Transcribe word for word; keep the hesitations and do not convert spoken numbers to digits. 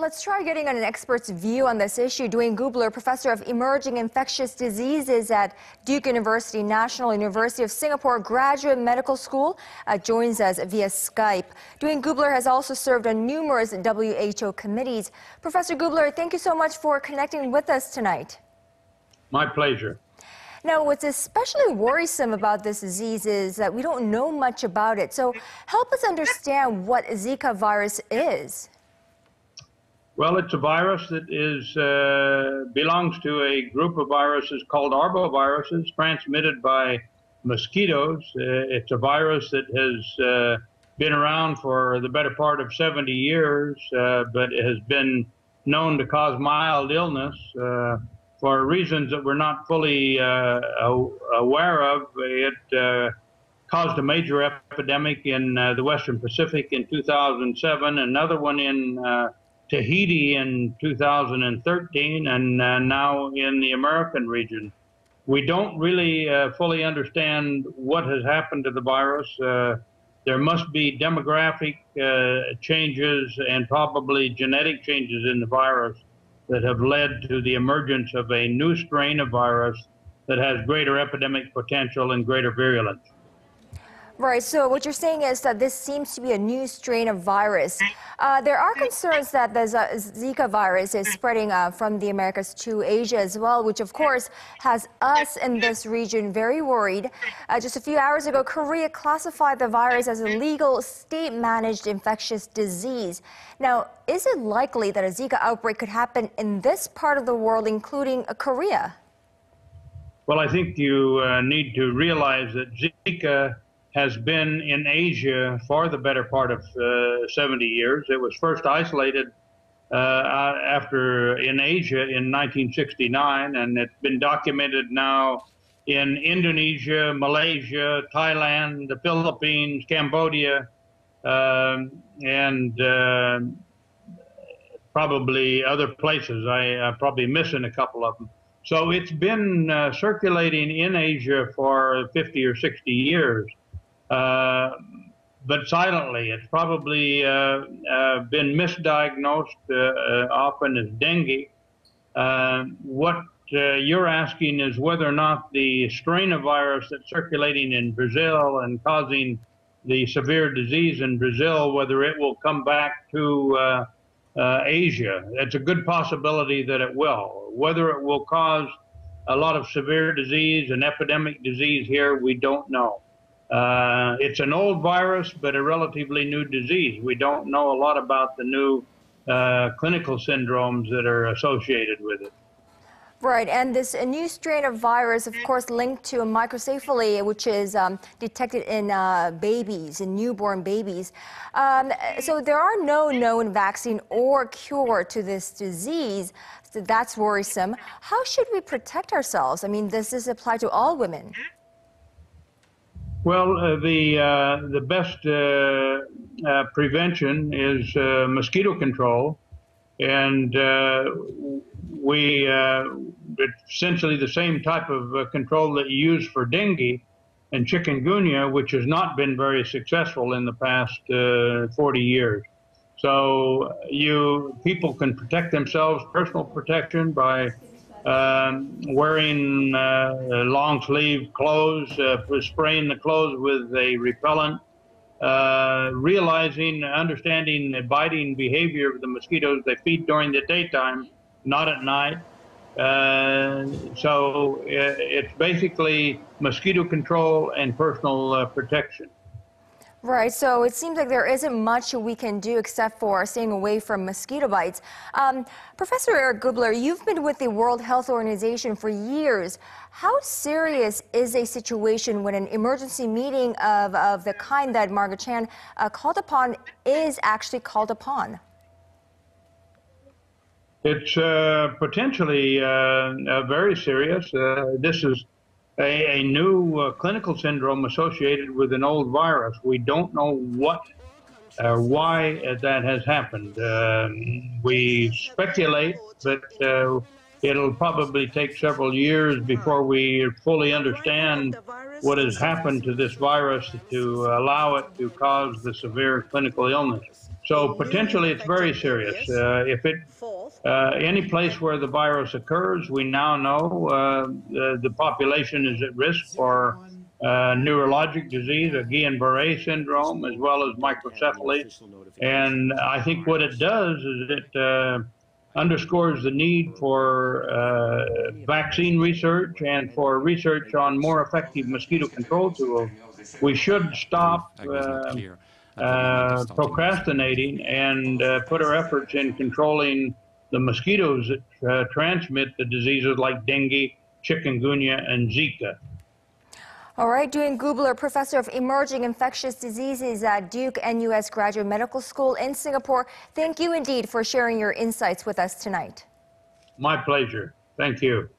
Let's try getting an expert's view on this issue. Duane Gubler, professor of emerging infectious diseases at Duke University, National University of Singapore Graduate Medical School, uh, joins us via Skype. Duane Gubler has also served on numerous W H O committees. Professor Gubler, thank you so much for connecting with us tonight. My pleasure. Now, what's especially worrisome about this disease is that we don't know much about it. So help us understand what Zika virus is. Well, it's a virus that is, uh, belongs to a group of viruses called arboviruses, transmitted by mosquitoes. Uh, it's a virus that has uh, been around for the better part of seventy years, uh, but has been known to cause mild illness. Uh, For reasons that we're not fully uh, aware of, it uh, caused a major epidemic in uh, the Western Pacific in two thousand seven, another one in uh, Tahiti in two thousand thirteen, and uh, now in the American region. We don't really uh, fully understand what has happened to the virus. Uh, there must be demographic uh, changes and probably genetic changes in the virus that have led to the emergence of a new strain of virus that has greater epidemic potential and greater virulence. Right, so what you're saying is that this seems to be a new strain of virus. Uh, there are concerns that the Zika virus is spreading uh, from the Americas to Asia as well, which of course has us in this region very worried. Uh, just a few hours ago, Korea classified the virus as a legal state-managed infectious disease. Now, is it likely that a Zika outbreak could happen in this part of the world, including uh, Korea? Well, I think you uh, need to realize that Zika has been in Asia for the better part of uh, seventy years. It was first isolated uh, after in Asia in nineteen sixty-nine, and it's been documented now in Indonesia, Malaysia, Thailand, the Philippines, Cambodia, uh, and uh, probably other places. I, I'm probably missing a couple of them. So it's been uh, circulating in Asia for fifty or sixty years. Uh, but silently. It's probably uh, uh, been misdiagnosed uh, uh, often as dengue. Uh, what uh, you're asking is whether or not the strain of virus that's circulating in Brazil and causing the severe disease in Brazil, whether it will come back to uh, uh, Asia. It's a good possibility that it will. Whether it will cause a lot of severe disease and epidemic disease here, we don't know. Uh, it's an old virus, but a relatively new disease. We don't know a lot about the new uh, clinical syndromes that are associated with it. Right, and this a new strain of virus, of course, linked to a microcephaly, which is um, detected in uh, babies, in newborn babies. Um, so there are no known vaccine or cure to this disease. So that's worrisome. How should we protect ourselves? I mean, does this apply to all women? Well, uh, the, uh, the best uh, uh, prevention is uh, mosquito control, and uh, we, uh, it's essentially the same type of uh, control that you use for dengue and chikungunya, which has not been very successful in the past uh, forty years. So you, people can protect themselves, personal protection by Uh, wearing uh, long sleeve clothes, uh, spraying the clothes with a repellent, uh, realizing, understanding the biting behavior of the mosquitoes. They feed during the daytime, not at night. Uh, so it's basically mosquito control and personal uh, protection. Right, so it seems like there isn't much we can do except for staying away from mosquito bites. Um, Professor Eric Gubler, you've been with the World Health Organization for years. How serious is a situation when an emergency meeting of, of the kind that Margaret Chan uh, called upon is actually called upon? It's uh, potentially uh, uh, very serious. Uh, this is A, a new uh, clinical syndrome associated with an old virus. We don't know what or uh, why that has happened. Uh, we speculate, but uh, it'll probably take several years before we fully understand what has happened to this virus to allow it to cause the severe clinical illness. So potentially it's very serious. Uh, if it, uh, any place where the virus occurs, we now know uh, the, the population is at risk for uh, neurologic disease, or Guillain-Barre syndrome, as well as microcephaly. And I think what it does is it uh, underscores the need for uh, vaccine research and for research on more effective mosquito control tools. We should stop uh, uh, procrastinating and uh, put our efforts in controlling the mosquitoes that uh, transmit the diseases like dengue, chikungunya, and Zika. All right, Duane Gubler, Professor of Emerging Infectious Diseases at Duke N U S Graduate Medical School in Singapore, thank you indeed for sharing your insights with us tonight. My pleasure. Thank you.